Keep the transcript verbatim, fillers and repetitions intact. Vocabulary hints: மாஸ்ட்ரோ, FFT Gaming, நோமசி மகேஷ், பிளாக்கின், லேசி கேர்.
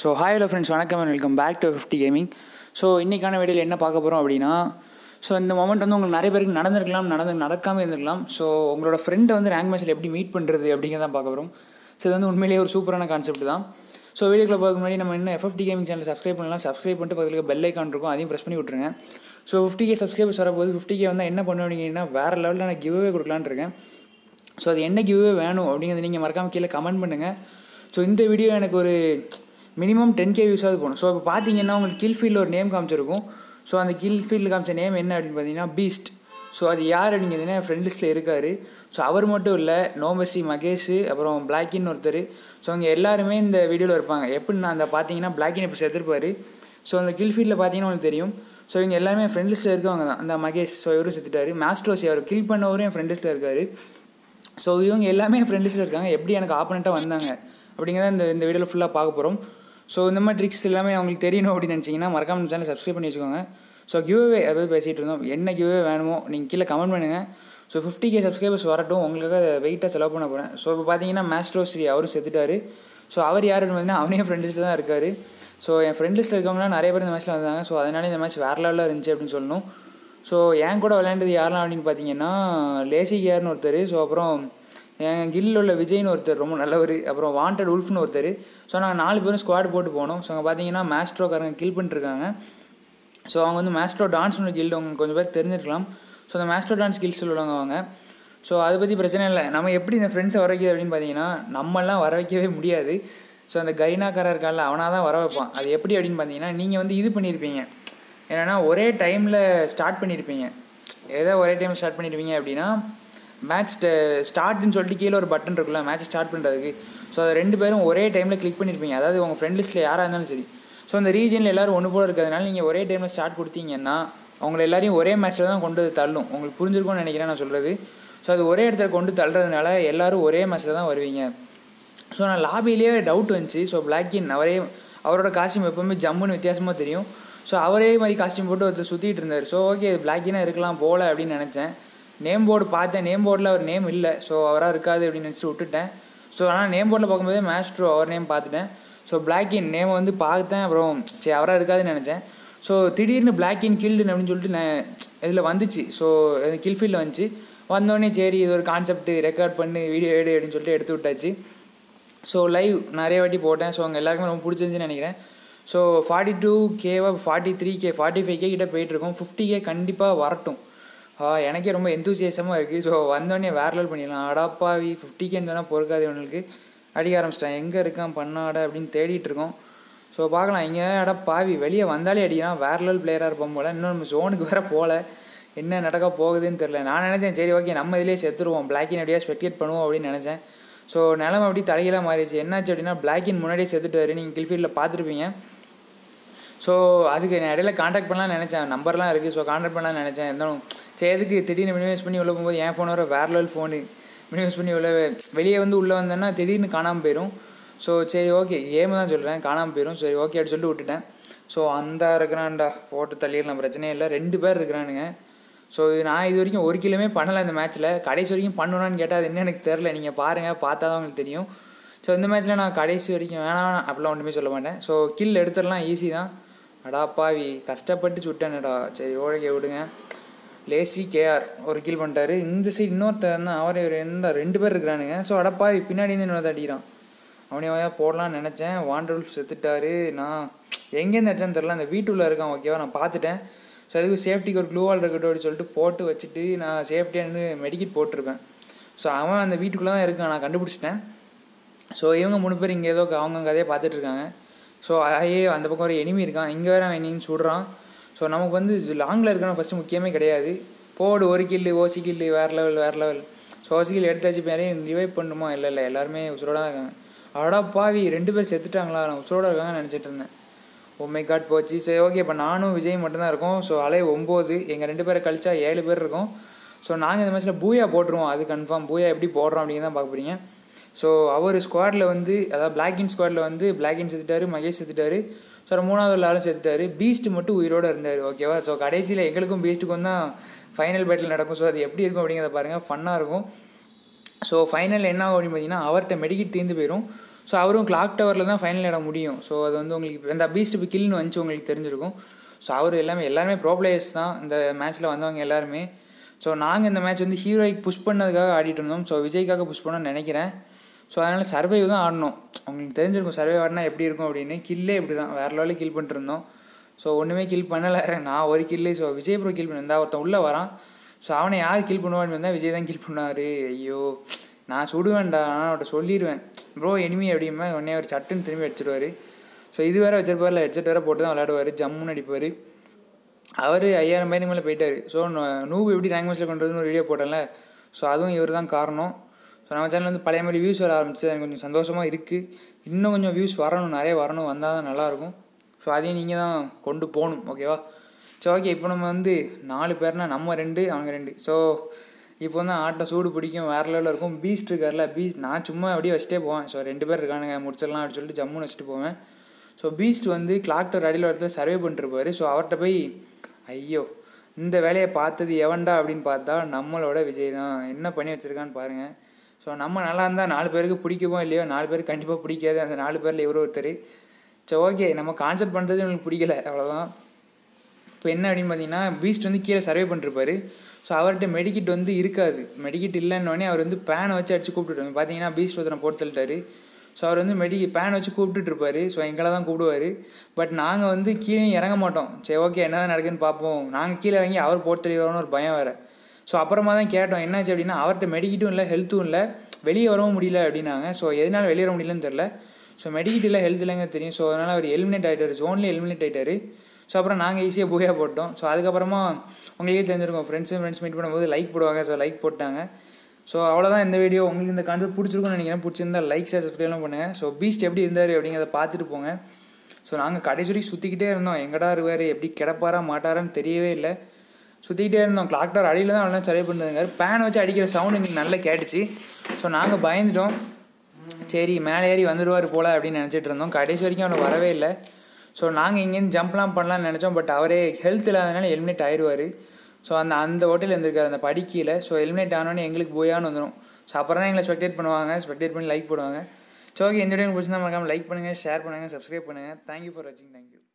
So hi hello friends, vanakkam and welcome back to F F T Gaming. So இன்னைக்கான வீடியோல என்ன பார்க்க போறோம் அப்படினா, சோ இந்த மொமெண்ட் வந்து உங்களுக்கு நிறைய பேருக்கு நடந்துறலாம், நடந்து நடக்காம இருந்திரலாம். சோ உங்களோட friend வந்து rank matchல எப்படி மீட் பண்றது அப்படிங்கறத தான் பார்க்க போறோம். சோ இது வந்து உண்மையிலேயே ஒரு சூப்பரான கான்செப்ட் தான். சோ வீடியோக்குள்ள போறதுக்கு முன்னாடி நம்ம என்ன F F T Gaming channel subscribe பண்ணலாம். subscribe பண்ணிட்டு பக்கத்துல bell icon இருக்கும், அதையும் press பண்ணி விட்டுருங்க. சோ fifty K subscribers வரப்போது fifty K வந்தா என்ன பண்ணுவீங்கன்னா வேற லெவல்ல நான் giveaway கொடுக்கலாம்னு இருக்கேன். சோ அது என்ன giveaway வேணும் அப்படிங்கறத நீங்க மறக்காம கீழ கமெண்ட் பண்ணுங்க. சோ இந்த வீடியோ எனக்கு ஒரு minimum ten K views ஆது போணும். சோ இப்போ பாத்தீங்கன்னா உங்களுக்கு கீழ் ஃபீல்ட்ல ஒரு நேம் காமிச்சிருக்கும். சோ அந்த கீழ் ஃபீல்ட்ல காமிச்ச நேம் என்ன அப்படினு பாத்தீங்கன்னா பீஸ்ட். சோ அது யார் அப்படிங்கறதுனா ஃப்ரெண்ட் லிஸ்ட்ல இருக்காரு. சோ அவர் மட்டும் இல்ல, நோமசி மகேஷ், அப்புறம் பிளாக்கின் ஒருத்தர். சோ அவங்க எல்லாரும் இந்த வீடியோல இருப்பாங்க. எப்படின்னா அந்த பாத்தீங்கன்னா பிளாக்கின் இப்ப செத்துட்டாரு. சோ அந்த கீழ் ஃபீல்ட்ல பாத்தீங்கன்னா உங்களுக்கு தெரியும். சோ இவங்க எல்லாரும் என் ஃப்ரெண்ட் லிஸ்ட்ல இருக்கவங்க தான். அந்த மகேஷ் சோ இவரும் செத்துட்டாரு, மாஸ்ட்ரோஸ் யாரோ கில் பண்ணவரும் என் ஃப்ரெண்ட் லிஸ்ட்ல இருக்காரு. சோ இவங்க எல்லாரும் என் ஃப்ரெண்ட் லிஸ்ட்ல இருக்காங்க. எப்படி எனக்கு ஆப்போனன்ட்டா வந்தாங்க அப்படிங்கறத இந்த இந்த வீடியோல ஃபுல்லா பார்க்க போறோம். ஸோ இந்த மாதிரி ட்ரிக்ஸ் எல்லாமே அவங்களுக்கு தெரியணும் அப்படின்னு நினச்சிங்கன்னா மறக்காம சேனல் சப்ஸ்கிரைப் பண்ணி வச்சுக்கோங்க. ஸோ கிவ்வே அதை போய் பேசிகிட்டு இருந்தோம், என்ன கிவ்வே வேணுமோ நீங்கள் கீழே கமெண்ட் பண்ணுங்கள். ஸோ ஃபிஃப்டி கே சப்ஸ்கிரைபர்ஸ் வரட்டும், உங்களுக்கு வெயிட்டாக செலவு பண்ண போகிறேன். ஸோ இப்போ பார்த்தீங்கன்னா மாஸ்ட்ரோஸ்ரீ அவரும் செத்துட்டாரு. ஸோ அவர் யார் பார்த்தீங்கன்னா அவனே ஃப்ரெண்ட் லிஸ்ட்டில் தான் இருக்கார். ஸோ என் ஃப்ரெண்ட் லிஸ்ட்டில் இருக்கவங்களாம் நிறைய பேர் இந்த மேட்ச்சில் வந்தாங்க. ஸோ அதனால இந்த மேட்ச் வேறு லெவலில் இருந்துச்சு அப்படின்னு சொல்லணும். ஸோ என் கூட விளையாண்டது யாரெலாம் அப்படின்னு பார்த்தீங்கன்னா லேசி கேர்னு ஒருத்தர், ஸோ அப்புறம் என் கில்லில் உள்ள விஜய்னு ஒருத்தர் ரொம்ப நல்லவர், அப்புறம் வாண்டட் உல்ஃப்னு ஒருத்தர். ஸோ நாங்கள் நாலு பேரும் ஸ்குவாட் போட்டு போனோம். ஸோ அங்கே பார்த்தீங்கன்னா மாஸ்ட்ரோக்காரங்க கில் பண்ணிட்டுருக்காங்க. ஸோ அவங்க வந்து மாஸ்ட்ரோ டான்ஸ்னு கில் அவங்க கொஞ்சம் பேர் தெரிஞ்சிருக்கலாம். ஸோ அந்த மாஸ்ட்ரோ டான்ஸ் கில் சொல்லுவாங்க அவங்க. ஸோ அதை பற்றி பிரச்சனை இல்லை. நம்ம எப்படி இந்த ஃப்ரெண்ட்ஸை வர வைக்கிது அப்படின்னு பார்த்தீங்கன்னா நம்மளாம் வர வைக்கவே முடியாது. ஸோ அந்த கைனாக்காரர் இருக்கால அவனாக தான் வர வைப்பான். அது எப்படி அப்படின்னு பார்த்தீங்கன்னா நீங்கள் வந்து இது பண்ணியிருப்பீங்க, ஏன்னா ஒரே டைமில் ஸ்டார்ட் பண்ணியிருப்பீங்க. ஏதோ ஒரே டைம் ஸ்டார்ட் பண்ணியிருப்பீங்க அப்படின்னா மேட்ச் ஸ்டார்ட்னு சொல்லிட்டு கீழே ஒரு பட்டன் இருக்குல்ல மேட்ச் ஸ்டார்ட் பண்ணுறதுக்கு. ஸோ அதை ரெண்டு பேரும் ஒரே டைமில் கிளிக் பண்ணியிருப்பீங்க. அதாவது உங்கள் ஃப்ரெண்ட் லிஸ்ட்டில் யாராக இருந்தாலும் சரி. ஸோ அந்த ரீஜனில் எல்லோரும் ஒன்று போல் இருக்கிறதுனால நீங்கள் ஒரே டைமில் ஸ்டார்ட் கொடுத்தீங்கன்னா அவங்கள எல்லாரையும் ஒரே மேட்ச்சில் தான் கொண்டு தள்ளும். உங்களுக்கு புரிஞ்சிருக்கும்னு நினைக்கிறேன் நான் சொல்கிறது. ஸோ அது ஒரே இடத்துல கொண்டு தள்ளுறதுனால எல்லோரும் ஒரே மேட்ச்சில் தான் வருவீங்க. ஸோ நான் லாபிலேயே டவுட் வந்துச்சு. ஸோ பிளாக்கின் அவரே அவரோட காஸ்டியூம் எப்போவுமே ஜம்முன்னு வித்தியாசமாக தெரியும். ஸோ அவரே மாதிரி காஸ்டியூம் போட்டு ஒருத்தர் சுற்றிட்டு இருந்தார். ஸோ ஓகே இது பிளாக்கினாக இருக்கலாம் போல் அப்படின்னு நினச்சேன். நேம் போர்டு பார்த்தேன், நேம் போர்டில் அவர் நேம் இல்லை. ஸோ அவராக இருக்காது அப்படின்னு நினச்சிட்டு விட்டுட்டேன். ஸோ ஆனால் நேம் போர்டில் பார்க்கும்போது மாஸ்ட்ரோ அவர் நேம் பார்த்துட்டேன். ஸோ பிளாக்கின் நேம் வந்து பார்த்தேன், அப்புறம் சரி அவராக இருக்காதுன்னு நினச்சேன். ஸோ திடீர்னு பிளாக்கின் கில்டுன்னு அப்படின்னு சொல்லிட்டு நான் இதில் வந்துச்சு. ஸோ கில் ஃபீல்டில் வந்துச்சு. வந்தோடனே சரி இது ஒரு கான்செப்ட் ரெக்கார்ட் பண்ணி வீடியோ எடு அப்படின்னு சொல்லிட்டு எடுத்து விட்டாச்சு. ஸோ லைவ் நிறைய வாட்டி போட்டேன். ஸோ அவங்க எல்லாருக்குமே ரொம்ப பிடிச்சிருந்துச்சின்னு நினைக்கிறேன். ஸோ ஃபார்ட்டி டூ கேவா forty three K forty five K கிட்டே போயிட்டுருக்கோம். ஃபிஃப்டி கே கண்டிப்பாக வரட்டும், எனக்கே ரொம்ப எந்தூசியஸமாக இருக்குது. ஸோ வந்தோடனே வேற லெவல் பண்ணிடலாம். அடாப்பாவி ஃபிஃப்டி கேன்னு சொன்னால் பொறுக்காது இவனுக்கு. அடிக்க ஆரம்பிச்சிட்டேன், எங்கே இருக்கான் பண்ணாட அப்படின்னு தேடிட்டு இருக்கோம். ஸோ பார்க்கலாம் இங்கே அடப்பாவி வெளியே வந்தாலே அடிக்கலாம். வேற லெவல் பிளேயராக இருப்போம் போல். இன்னும் நம்ம ஜோனுக்கு வேறு போகல, என்ன நடக்க போகுதுன்னு தெரில. நான் நினச்சேன் சரி ஓகே நம்ம இதிலே செத்துருவோம், பிளாக்கின் அப்படியே ஸ்பெக்டேட் பண்ணுவோம் அப்படின்னு நினச்சேன். ஸோ நிலமை அப்படி தலையில மாறிடுச்சு. என்னாச்சு அப்படின்னா பிளாக்கின் முன்னாடியே செத்துட்டாரு, நீங்கள் கில்ஃபீல்டில் பார்த்துருப்பீங்க. ஸோ அதுக்கு நான் இடையில கான்டாக்ட் பண்ணலாம் நினச்சேன், நம்பர்லாம் இருக்குது. ஸோ கான்டாக்ட் பண்ணலாம்னு நினச்சேன். இருந்தாலும் சரி எதுக்கு திடீர்னு மினிமைஸ் பண்ணி உள்ளே போகும்போது என் ஃபோன் வர வேறு லெவல் ஃபோனு மினிமைஸ் பண்ணி உள்ள வெளியே வந்து உள்ளே வந்தேன்னா திடீர்னு காணாமல் போயிடும். ஸோ சரி ஓகே ஏமு தான் சொல்கிறேன், காணாமல் போயிடும். சரி ஓகே அப்படின்னு சொல்லிட்டு விட்டுட்டேன். ஸோ அந்த இருக்கிறான்டா போட்டு தள்ளிடலாம், பிரச்சனையே இல்லை. ரெண்டு பேர் இருக்கிறானுங்க. ஸோ இது நான் இது வரைக்கும் ஒரு கிலோமே பண்ணலை இந்த மேட்ச்சில். கடைசி வரைக்கும் பண்ணணும்னு கேட்டால் அது என்ன எனக்கு தெரில, நீங்கள் பாருங்கள், பார்த்தா தான் உங்களுக்கு தெரியும். ஸோ இந்த மேட்ச்சில் நான் கடைசி வரைக்கும் வேணாம் அப்படிலாம் ஒன்றுமே சொல்ல மாட்டேன். ஸோ கில் எடுத்துடலாம் ஈஸி தான். அடாப்பாவி கஷ்டப்பட்டு சுட்டேன்டா. சரி ஓகே விடுங்க. லேசி கேஆர் ஒரு கில் பண்ணிட்டாரு. இந்த சைடு இன்னொருத்தர் தான், அவரே ஒரு என்ன ரெண்டு பேர் இருக்கிறானுங்க. ஸோ அடப்பாவி பின்னாடி இருந்து இன்னொரு அடிக்கிறான். அவனையா போடலான்னு நினச்சேன். வாண்டர் செத்துட்டாரு. நான் எங்கேருந்து அடிச்சான்னு தெரில, அந்த வீட்டுள்ளே இருக்கான். ஓகேவா நான் பார்த்துட்டேன். ஸோ அதுக்கு சேஃப்டிக்கு ஒரு க்ளூவால் இருக்கட்டும் அப்படின்னு சொல்லிட்டு போட்டு வச்சுட்டு நான் சேஃப்டியானு மெடிக்கேட் போட்டிருப்பேன். ஸோ அவன் அந்த வீட்டுக்குள்ளே தான் இருக்கான், நான் கண்டுபிடிச்சிட்டேன். ஸோ இவங்க மூணு பேர் இங்கே ஏதோ அவங்க கதையை பார்த்துட்டு இருக்காங்க. ஸோ அதையே அந்த பக்கம் ஒரு எனிமி இருக்கான், இங்கே வேறு அவன் எனிமின்னு சுடுறான். ஸோ நமக்கு வந்து லாங்கில் இருக்கணும் ஃபஸ்ட்டு முக்கியமே கிடையாது. போடு ஒரு கில்லு ஓசி கில்லு வேறு லெவல் வேறு லெவல். ஸோ ஓசி கில் எடுத்தாச்சு பேரையும் ரிவைவ் பண்ணுமா, இல்லை இல்லை எல்லாருமே உசுரோட தான் இருக்காங்க. அடப்பாவி ரெண்டு பேர் செத்துட்டாங்களா, நான் உசுரோட இருக்காங்கன்னு நினச்சிட்டு இருந்தேன். ஒம்மை காட் போச்சு. சரி ஓகே இப்போ நானும் விஜய் மட்டும்தான் இருக்கோம். ஸோ அலை ஒம்பது எங்கள் ரெண்டு பேரை கழிச்சா ஏழு பேர் இருக்கும். ஸோ நாங்கள் இந்த மேட்ச்சில் பூயா போட்டுருவோம், அது கன்ஃபார்ம். பூயா எப்படி போடுறோம் அப்படின்னு தான் பார்க்க போகிறீங்க. ஸோ அவர் ஸ்குவாடில் வந்து அதாவது பிளாக்கின் ஸ்குவாடில் வந்து பிளாக்கின் செத்துட்டாரு, மகேஷ் செத்துட்டாரு. ஸோ மூணாவது எல்லாரும் செத்துட்டாரு, பீஸ்ட் மட்டும் உயிரோடு இருந்தார். ஓகேவா ஸோ கடைசியில் எங்களுக்கும் பீஸ்ட்டுக்கும் தான் ஃபைனல் பேட்டில் நடக்கும். ஸோ அது எப்படி இருக்கும் அப்படிங்கிறத பாருங்கள், ஃபன்னாக இருக்கும். ஸோ ஃபைனல் என்ன ஆகும் அப்படின்னு பார்த்தீங்கன்னா அவர்கிட்ட மெடிக்கெட் தீர்ந்து போயிடும். ஸோ அவரும் கிளாக் டவரில் தான் ஃபைனல் ஆட முடியும். ஸோ அது வந்து உங்களுக்கு அந்த பீஸ்ட் இப்போ கில்னு வந்துச்சு உங்களுக்கு தெரிஞ்சிருக்கும். ஸோ அவர் எல்லாமே எல்லாருமே ப்ரோ பிளேயர்ஸ் தான் இந்த மேட்ச்சில் வந்தவங்க எல்லாருமே. ஸோ நாங்கள் இந்த மேட்ச் வந்து ஹீரோய்க்கு புஷ் பண்ணதுக்காக ஆடிட்டு இருந்தோம். ஸோ விஜய்க்காக புஷ் பண்ணணும்னு நினைக்கிறேன். ஸோ அதனால் சர்வே தான் ஆடணும். அவங்களுக்கு தெரிஞ்சிருக்கும் சர்வே ஆடினா எப்படி இருக்கும் அப்படின்னு. கில்லே இப்படி தான் வேறு லெவலில் கில் பண்ணிட்டுருந்தோம். ஸோ ஒன்றுமே கில் பண்ணலை, நான் ஒரு கில்லே. ஸோ விஜய் ப்ரோ கில் பண்ணியிருந்தா ஒருத்தன் உள்ளே வரான். ஸோ அவனை யார் கில் பண்ணுவான்னு வந்தால் விஜய் தான் கில் பண்ணுவார். ஐயோ நான் சுடுவேன்டா, ஆனால் அவட்ட சொல்லிடுவேன் ப்ரோ எனிமி அப்படின்னா உடனே ஒரு சட்டுன்னு திரும்பி அடிச்சிடுவார். ஸோ இது வேறு வச்சிருப்பார், இல்லை ஹெட்செட் வேறு போட்டு தான் விளையாடுவார், ஜம்முன்னு அடிப்பார். அவர் ஐயாயிரம் பேருக்கு மேலே போயிட்டார். ஸோ நூபு எப்படி ரேங்க் மேட்ச்சில் கொண்டுறதுன்னு ஒரு வீடியோ போட்டேன்ல, ஸோ அதுவும் இவர் தான் காரணம். ஸோ நம்ம சேனல் வந்து பழைய மாதிரி வியூஸ் வர ஆரம்பிச்சு எனக்கு கொஞ்சம் சந்தோஷமாக இருக்குது. இன்னும் கொஞ்சம் வியூஸ் வரணும், நிறைய வரணும், வந்தால் தான் நல்லாயிருக்கும். ஸோ அதையும் நீங்கள் தான் கொண்டு போகணும், ஓகேவா? ஸோ ஓகே, இப்போ நம்ம வந்து நாலு பேர்னா நம்ம ரெண்டு அவங்க ரெண்டு. ஸோ இப்போ வந்து ஆட்டில் சூடு பிடிக்கும், வேறு லெவலில் இருக்கும். பீஸ்ட் இருக்கார்ல, பீஸ்ட் நான் சும்மா அப்படியே வச்சுட்டே போவேன். ஸோ ரெண்டு பேர் இருக்கானுங்க முடிச்சிடலாம் அப்படின்னு சொல்லிட்டு ஜம்முன்னு வச்சுட்டு போவேன். ஸோ பீஸ்ட் வந்து கிளாக்டர் அடியில் இடத்துல சர்வே பண்ணிட்டுருப்பார். ஸோ அவர்கிட்ட போய் ஐயோ இந்த வேலையை பார்த்தது எவன்டா அப்படின்னு பார்த்தா நம்மளோட விஜய் தான். என்ன பண்ணி வச்சுருக்கான்னு பாருங்கள். ஸோ நம்ம நல்லா இருந்தால் நாலு பேருக்கு பிடிக்குமோ இல்லையோ, நாலு பேருக்கு கண்டிப்பாக பிடிக்காது. அந்த நாலு பேரில் எவ்வளோ ஒருத்தர். ஸோ ஓகே, நம்ம கான்செப்ட் பண்ணுறது உங்களுக்கு பிடிக்கல, அவ்வளோதான். இப்போ என்ன அப்படின்னு பார்த்தீங்கன்னா, பீஸ்ட் வந்து கீழே சர்வே பண்ணிட்டுருப்பார். ஸோ அவர்கிட்ட மெடிக்கிட் வந்து இருக்காது. மெடிக்கிட் இல்லைன்னொடனே அவர் வந்து பேனை வச்சு அடித்து கூப்பிட்டுருவாங்க. பார்த்தீங்கன்னா பீஸ்ட் ஒருத்தனை போட்டு தள்ளிட்டார். ஸோ அவர் வந்து மெடி பேனை வச்சு கூப்பிட்டுருப்பார். ஸோ எங்களை தான் கூப்பிடுவார். பட் நாங்கள் வந்து கீழே இறங்க மாட்டோம். சரி ஓகே என்ன தான் நடக்குதுன்னு பார்ப்போம். நாங்கள் கீழே இறங்கி அவர் போட்டு தள்ளிடுவான்னு ஒரு பயம் வேறு. ஸோ அப்புறமா தான் கேட்டோம் என்னாச்சு அப்படின்னா, அவர்கிட்ட மெடிக்கிட்டும் இல்லை ஹெல்த்தும் இல்லை, வெளியே வரவும் முடியல அப்படின்னாங்க. ஸோ எதனால வெளியே வர முடியலன்னு தெரில. ஸோ மெடிக்கிட் இல்லை ஹெல்த் இல்லைங்க தெரியும். ஸோ அதனால் அவர் எலிமினேட் ஆகிட்டார், ஜோன்லேயே எலிமினேட் ஆகிட்டார். ஸோ அப்புறம் நாங்கள் ஈஸியாக புகையாக போட்டோம். ஸோ அதுக்கப்புறமா உங்களுக்கே தெரிஞ்சிருக்கோம், ஃப்ரெண்ட்ஸு ஃப்ரெண்ட்ஸ் மீட் பண்ணும்போது லைக் போடுவாங்க. ஸோ லைக் போட்டாங்க. ஸோ அவ்வளோதான் இந்த வீடியோ. உங்களுக்கு இந்த கான்டென்ட் பிடிச்சிருக்குன்னு நினைக்கிறேன். பிடிச்சிருந்தா லைக் ஷேர் சப்ஸ்கிரைப்லாம் பண்ணுங்கள். ஸோ பீஸ்ட் எப்படி இருந்தார் அப்படிங்கிறத பார்த்துட்டு போங்க. ஸோ நாங்கள் கடைசி வரைக்கும் சுற்றிக்கிட்டே இருந்தோம். எங்கடா இருவார், எப்படி கிடப்பாரா மாட்டாரான்னு தெரியவே இல்லை. சுற்றிக்கிட்டே இருந்தோம். கிளாக்டர் அடியில் தான் நல்லா சர்வே பண்ணுதுங்க. பேனை வச்சு அடிக்கிற சவுண்ட் எங்களுக்கு நல்லா கேட்டுச்சு. ஸோ நாங்கள் பயந்துட்டோம், சரி மேலே ஏறி வந்துடுவார் போல் அப்படின்னு நினச்சிட்டு இருந்தோம். கடைசி வரைக்கும் அவனை வரவே இல்லை. ஸோ நாங்கள் இங்கேருந்து ஜம்ப்லாம் பண்ணலான்னு நினச்சோம். பட் அவரே ஹெல்த் இல்லாதனால எலிமினேட் ஆயிடுவார். ஸோ அந்த அந்த ஹோட்டலில் இருந்திருக்காரு அந்த படிக்கையில். ஸோ எலிமினேட் ஆனோடனே எங்களுக்கு போயான்னு வந்துடும். ஸோ அப்புறம் தான் எங்களை ஸ்பெக்டேட் பண்ணுவாங்க, ஸ்பெக்டேட் பண்ணி லைக் போடுவாங்க. ஸோ ஓகே, இந்த வீடியோ பிடிச்சிருந்தா மறக்காமல் லைக் பண்ணுங்கள், ஷேர் பண்ணுங்கள், சப்ஸ்கிரைப் பண்ணுங்கள். தேங்க்யூ ஃபார் வாட்சிங். தேங்க்யூ.